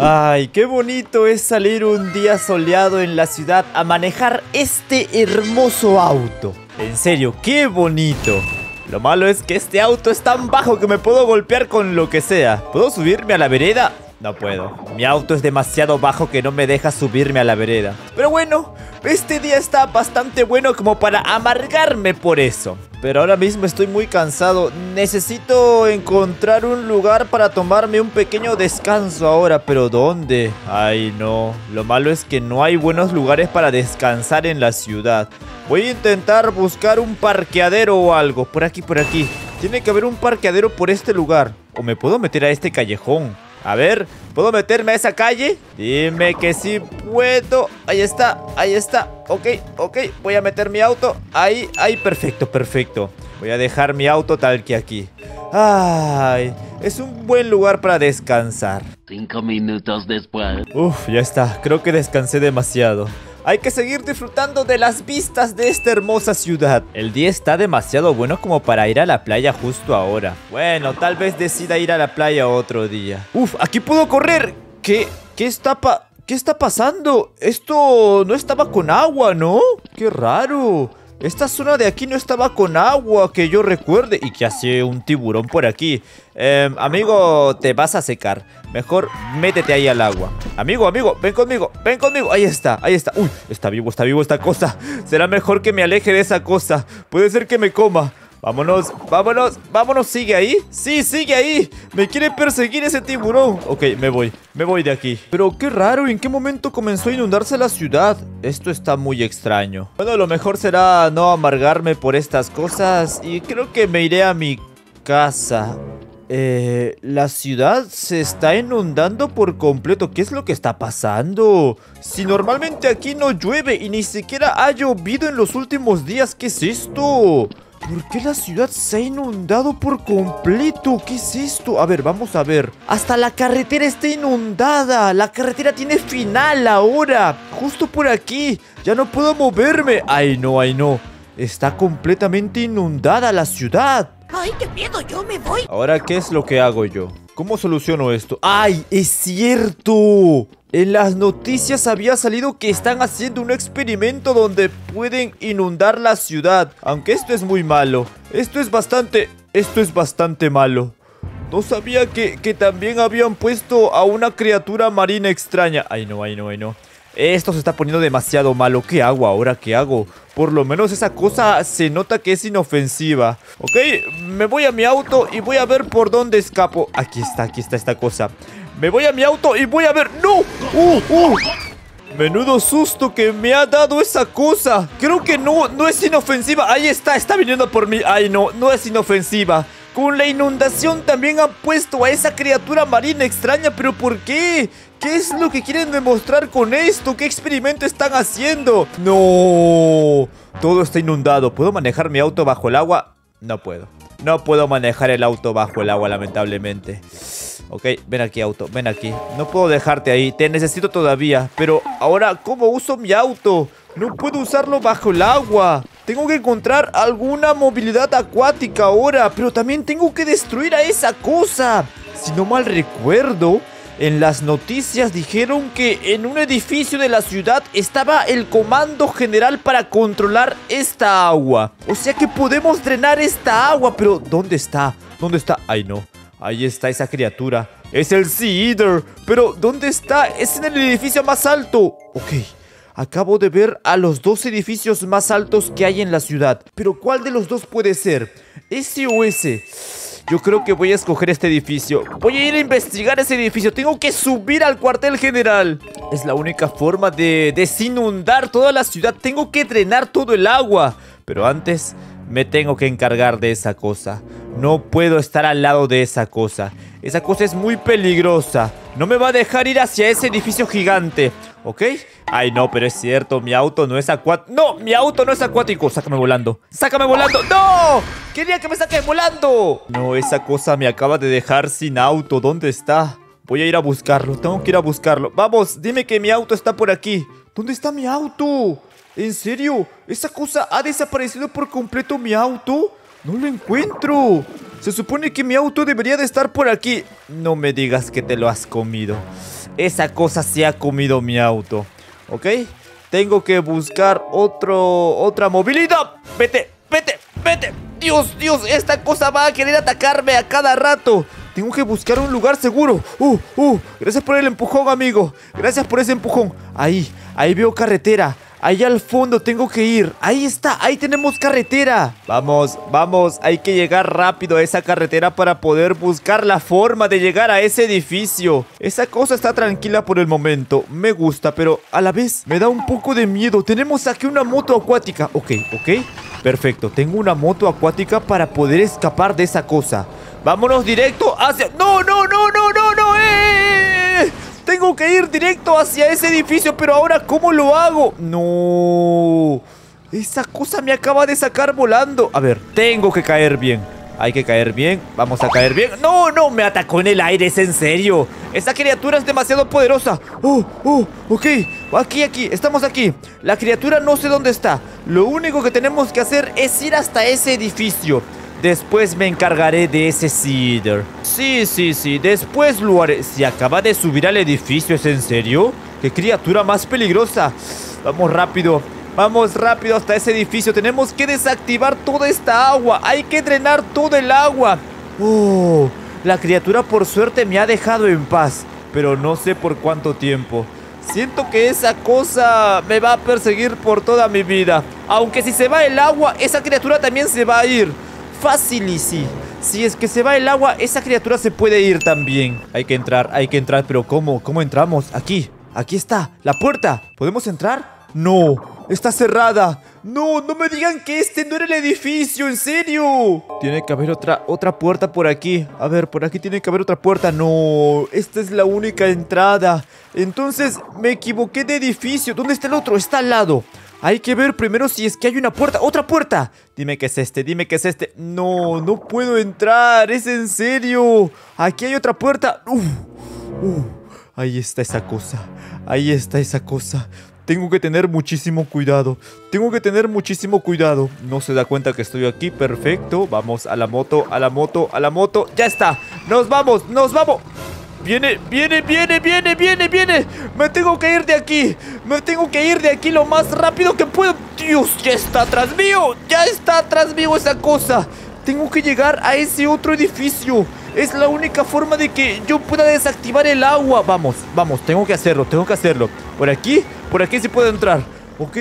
Ay, qué bonito es salir un día soleado en la ciudad a manejar este hermoso auto. En serio, qué bonito. Lo malo es que este auto es tan bajo que me puedo golpear con lo que sea. ¿Puedo subirme a la vereda? No puedo. Mi auto es demasiado bajo que no me deja subirme a la vereda. Pero bueno, este día está bastante bueno como para amargarme por eso. Pero ahora mismo estoy muy cansado. Necesito encontrar un lugar para tomarme un pequeño descanso ahora. ¿Pero dónde? Ay, no. Lo malo es que no hay buenos lugares para descansar en la ciudad. Voy a intentar buscar un parqueadero o algo. Por aquí, por aquí. Tiene que haber un parqueadero por este lugar. O me puedo meter a este callejón. A ver, ¿puedo meterme a esa calle? Dime que sí puedo. Ahí está, ahí está. Ok, ok, voy a meter mi auto. Ahí, ahí, perfecto, perfecto. Voy a dejar mi auto tal que aquí. Ay, es un buen lugar para descansar. 5 minutos después. Uf, ya está, creo que descansé demasiado. Hay que seguir disfrutando de las vistas de esta hermosa ciudad. El día está demasiado bueno como para ir a la playa justo ahora. Bueno, tal vez decida ir a la playa otro día. Uf, aquí puedo correr. ¿Qué está pasando? Esto no estaba con agua, ¿no? Qué raro. Esta zona de aquí no estaba con agua, que yo recuerde. ¿Y qué hace un tiburón por aquí? Amigo, te vas a secar. Mejor métete ahí al agua. Amigo, amigo, ven conmigo, ven conmigo. Ahí está, ahí está. Uy, está vivo esta cosa. Será mejor que me aleje de esa cosa. Puede ser que me coma. Vámonos, vámonos, vámonos. ¿Sigue ahí? Sí, sigue ahí. Me quiere perseguir ese tiburón. Ok, me voy de aquí. Pero qué raro, ¿en qué momento comenzó a inundarse la ciudad? Esto está muy extraño. Bueno, lo mejor será no amargarme por estas cosas. Y creo que me iré a mi casa. La ciudad se está inundando por completo. ¿Qué es lo que está pasando? Si normalmente aquí no llueve y ni siquiera ha llovido en los últimos días. ¿Qué es esto? ¿Por qué la ciudad se ha inundado por completo? ¿Qué es esto? A ver, vamos a ver. Hasta la carretera está inundada. La carretera tiene final ahora. Justo por aquí. Ya no puedo moverme. Ay, no, ay, no. Está completamente inundada la ciudad. Ay, qué miedo, yo me voy. Ahora, ¿qué es lo que hago yo? ¿Cómo soluciono esto? ¡Ay, es cierto! En las noticias había salido que están haciendo un experimento donde pueden inundar la ciudad. Aunque esto es muy malo. Esto es bastante malo. No sabía que también habían puesto a una criatura marina extraña. Ay no, ay no, ay no. Esto se está poniendo demasiado malo. ¿Qué hago ahora? ¿Qué hago? Por lo menos esa cosa se nota que es inofensiva. Ok, me voy a mi auto y voy a ver por dónde escapo. Aquí está esta cosa. Me voy a mi auto y voy a ver... ¡No! Menudo susto que me ha dado esa cosa. Creo que no es inofensiva. Ahí está, está viniendo por mí. Ay, no, no es inofensiva. Con la inundación también han puesto a esa criatura marina extraña. ¿Pero por qué? ¿Qué es lo que quieren demostrar con esto? ¿Qué experimento están haciendo? ¡No! Todo está inundado. ¿Puedo manejar mi auto bajo el agua? No puedo. No puedo manejar el auto bajo el agua, lamentablemente. Ok, ven aquí, auto, ven aquí. No puedo dejarte ahí, te necesito todavía. Pero ahora, ¿cómo uso mi auto? No puedo usarlo bajo el agua. Tengo que encontrar alguna movilidad acuática ahora. Pero también tengo que destruir a esa cosa. Si no mal recuerdo, en las noticias dijeron que en un edificio de la ciudad estaba el comando general para controlar esta agua. O sea que podemos drenar esta agua. Pero ¿dónde está? ¿Dónde está? Ay, no. Ahí está esa criatura. Es el Sea Eater. Pero ¿dónde está? Es en el edificio más alto. Ok. Acabo de ver a los dos edificios más altos que hay en la ciudad. Pero ¿cuál de los dos puede ser? ¿Ese o ese? Yo creo que voy a escoger este edificio. Voy a ir a investigar ese edificio. Tengo que subir al cuartel general. Es la única forma de desinundar toda la ciudad. Tengo que drenar todo el agua. Pero antes me tengo que encargar de esa cosa. No puedo estar al lado de esa cosa. Esa cosa es muy peligrosa. No me va a dejar ir hacia ese edificio gigante. ¿Ok? Ay, no, pero es cierto. Mi auto no es acuático. ¡No! Mi auto no es acuático. ¡Sácame volando! ¡Sácame volando! ¡No! ¡Quería que me saques volando! No, esa cosa me acaba de dejar sin auto. ¿Dónde está? Voy a ir a buscarlo. Tengo que ir a buscarlo. ¡Vamos! Dime que mi auto está por aquí. ¿Dónde está mi auto? ¿En serio? ¿Esa cosa ha desaparecido por completo mi auto? ¡No lo encuentro! Se supone que mi auto debería de estar por aquí. No me digas que te lo has comido. Esa cosa se ha comido mi auto. Ok, tengo que buscar otra movilidad. Vete, vete, vete. Dios, Dios, esta cosa va a querer atacarme a cada rato. Tengo que buscar un lugar seguro. Gracias por el empujón, amigo. Gracias por ese empujón. Ahí veo carretera. Ahí al fondo tengo que ir. Ahí está, ahí tenemos carretera. Vamos, vamos, hay que llegar rápido a esa carretera para poder buscar la forma de llegar a ese edificio. Esa cosa está tranquila por el momento. Me gusta, pero a la vez me da un poco de miedo. Tenemos aquí una moto acuática. Ok, perfecto. Tengo una moto acuática para poder escapar de esa cosa. Vámonos directo hacia... No. Tengo que ir directo hacia ese edificio, pero ahora ¿cómo lo hago? No. Esa cosa me acaba de sacar volando. A ver, tengo que caer bien. Hay que caer bien. Vamos a caer bien. No, me atacó en el aire, es en serio. Esa criatura es demasiado poderosa. Ok. Aquí, estamos aquí. La criatura no sé dónde está. Lo único que tenemos que hacer es ir hasta ese edificio. Después me encargaré de ese Sea Eater. Sí, después lo haré. Si acaba de subir al edificio, ¿es en serio? ¡Qué criatura más peligrosa! Vamos rápido hasta ese edificio. Tenemos que desactivar toda esta agua. Hay que drenar todo el agua. ¡Oh! La criatura por suerte me ha dejado en paz, pero no sé por cuánto tiempo. Siento que esa cosa me va a perseguir por toda mi vida. Aunque si se va el agua, esa criatura también se va a ir. Fácil y sí. Si es que se va el agua, esa criatura se puede ir también. Hay que entrar. Pero ¿cómo? ¿Cómo entramos? Aquí está. La puerta. ¿Podemos entrar? No. Está cerrada. No me digan que este no era el edificio. En serio. Tiene que haber otra puerta por aquí. A ver, por aquí tiene que haber otra puerta. No. Esta es la única entrada. Entonces me equivoqué de edificio. ¿Dónde está el otro? Está al lado. Hay que ver primero si es que hay una puerta. ¡Otra puerta! Dime que es este. No puedo entrar. Es en serio. Aquí hay otra puerta. Ahí está esa cosa. Tengo que tener muchísimo cuidado. No se da cuenta que estoy aquí. Perfecto. Vamos a la moto, ¡Ya está! ¡Nos vamos! ¡Viene! Me tengo que ir de aquí lo más rápido que puedo. Dios, ya está atrás mío esa cosa. Tengo que llegar a ese otro edificio. Es la única forma de que yo pueda desactivar el agua. Vamos, tengo que hacerlo. Por aquí sí puedo entrar. Ok,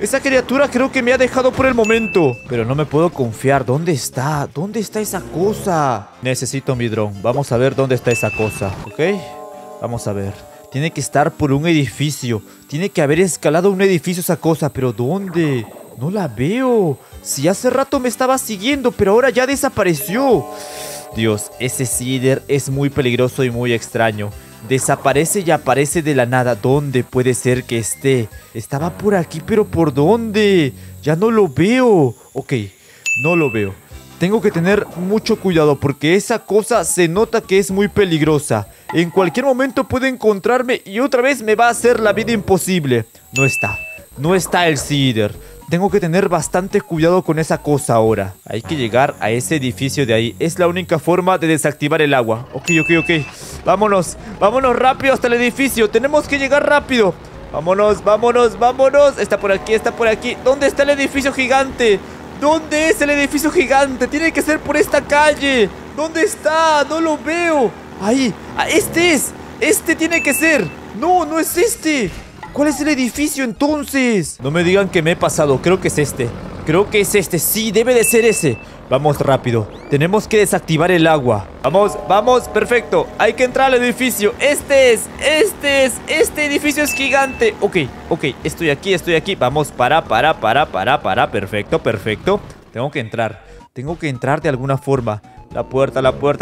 esa criatura creo que me ha dejado por el momento, pero no me puedo confiar. ¿Dónde está esa cosa? Necesito mi dron. Vamos a ver dónde está esa cosa. Ok, vamos a ver. Tiene que estar por un edificio. Tiene que haber escalado un edificio esa cosa. ¿Pero dónde? No la veo. Si hace rato me estaba siguiendo, pero ahora ya desapareció. Dios, ese Sea Eater es muy peligroso y muy extraño. Desaparece y aparece de la nada. ¿Dónde puede ser que esté? Estaba por aquí, pero ¿por dónde? Ya no lo veo. Ok, no lo veo. Tengo que tener mucho cuidado porque esa cosa se nota que es muy peligrosa. En cualquier momento puede encontrarme y otra vez me va a hacer la vida imposible. No está el Sea Eater. Tengo que tener bastante cuidado con esa cosa ahora. Hay que llegar a ese edificio de ahí. Es la única forma de desactivar el agua. Ok. Vámonos rápido hasta el edificio. Tenemos que llegar rápido. Vámonos. Está por aquí. ¿Dónde está el edificio gigante? ¿Dónde es el edificio gigante? Tiene que ser por esta calle. ¿Dónde está? No lo veo. Ahí. Este es. Este tiene que ser. No es este. ¿Cuál es el edificio entonces? No me digan que me he pasado. Creo que es este. Sí, debe de ser ese. Vamos rápido. Tenemos que desactivar el agua. Vamos. Perfecto. Hay que entrar al edificio. Este es. Este edificio es gigante. Ok. Estoy aquí. Vamos. Para. Perfecto. Tengo que entrar de alguna forma. La puerta.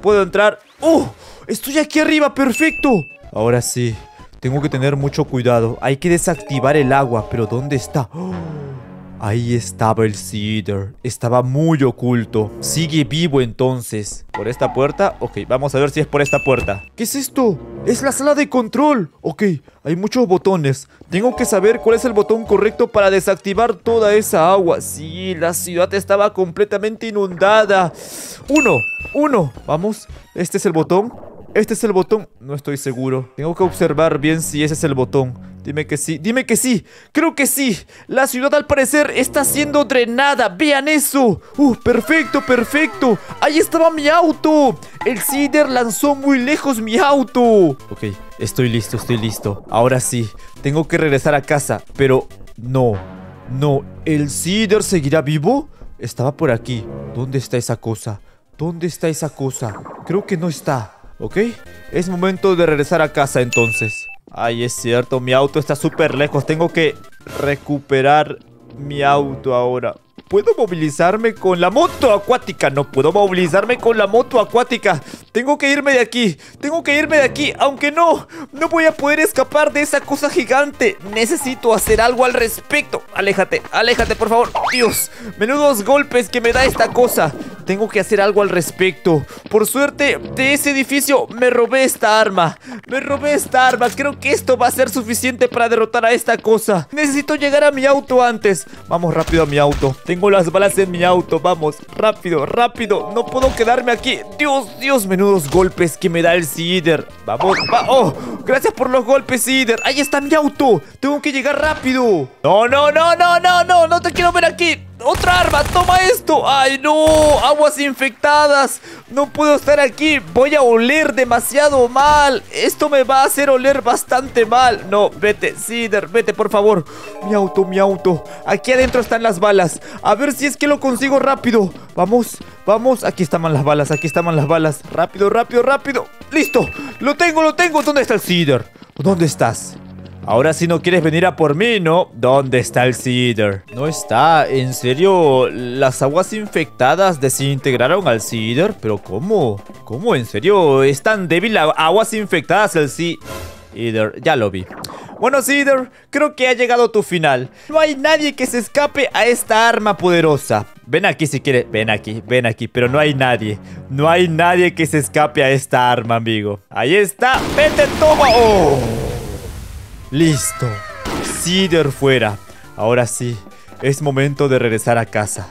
¿Puedo entrar? ¡Oh! Estoy aquí arriba. Perfecto. Ahora sí. Tengo que tener mucho cuidado. Hay que desactivar el agua. ¿Pero dónde está? ¡Oh! Ahí estaba el Sea Eater. Estaba muy oculto. Sigue vivo entonces. ¿Por esta puerta? Ok, vamos a ver si es por esta puerta. ¿Qué es esto? Es la sala de control. Ok, hay muchos botones. Tengo que saber cuál es el botón correcto para desactivar toda esa agua. Sí, la ciudad estaba completamente inundada. Uno. Vamos. Este es el botón. Este es el botón. No estoy seguro. Tengo que observar bien si ese es el botón. Dime que sí. ¡Dime que sí! ¡Creo que sí! La ciudad al parecer está siendo drenada. ¡Vean eso! ¡Perfecto, perfecto! ¡Ahí estaba mi auto! El Sea Eater lanzó muy lejos mi auto. Ok, estoy listo, estoy listo. Ahora sí, tengo que regresar a casa. Pero no, no. ¿El Sea Eater seguirá vivo? Estaba por aquí. ¿Dónde está esa cosa? ¿Dónde está esa cosa? Creo que no está. Ok, es momento de regresar a casa entonces. Ay, es cierto, mi auto está súper lejos. Tengo que recuperar mi auto ahora. ¿Puedo movilizarme con la moto acuática? No puedo movilizarme con la moto acuática. Tengo que irme de aquí. Tengo que irme de aquí, aunque no. No voy a poder escapar de esa cosa gigante. Necesito hacer algo al respecto. Aléjate, aléjate, por favor. Dios, menudos golpes que me da esta cosa. Tengo que hacer algo al respecto. Por suerte, de ese edificio me robé esta arma. Me robé esta arma. Creo que esto va a ser suficiente para derrotar a esta cosa. Necesito llegar a mi auto antes. Vamos rápido a mi auto. Tengo las balas en mi auto. Vamos, rápido, rápido. No puedo quedarme aquí. Dios, Dios, menudos golpes que me da el Sea Eater. Vamos, va. Oh, gracias por los golpes, Sea Eater. Ahí está mi auto. Tengo que llegar rápido. No, no, no, no, no, no. No te quiero ver aquí. ¡Otra arma! ¡Toma esto! ¡Ay, no! ¡Aguas infectadas! ¡No puedo estar aquí! ¡Voy a oler demasiado mal! ¡Esto me va a hacer oler bastante mal! ¡No! ¡Vete, Sea Eater! ¡Vete, por favor! ¡Mi auto, mi auto! ¡Aquí adentro están las balas! ¡A ver si es que lo consigo rápido! ¡Vamos! ¡Vamos! ¡Aquí estaban las balas! ¡Aquí estaban las balas! ¡Rápido, rápido, rápido! ¡Listo! ¡Lo tengo, lo tengo! ¿Dónde está el Sea Eater? ¿Dónde estás? Ahora sí no quieres venir a por mí, ¿no? ¿Dónde está el Sea Eater? No está, ¿en serio? ¿Las aguas infectadas desintegraron al Sea Eater? ¿Pero cómo? ¿Cómo, en serio? ¿Es tan débil a aguas infectadas el Sea Eater? Ya lo vi. Bueno, Sea Eater, creo que ha llegado tu final. No hay nadie que se escape a esta arma poderosa. Ven aquí si quieres. Ven aquí, pero no hay nadie. No hay nadie que se escape a esta arma, amigo. Ahí está, vete, toma. ¡Oh! Listo, Sea Eater fuera. Ahora sí, es momento de regresar a casa.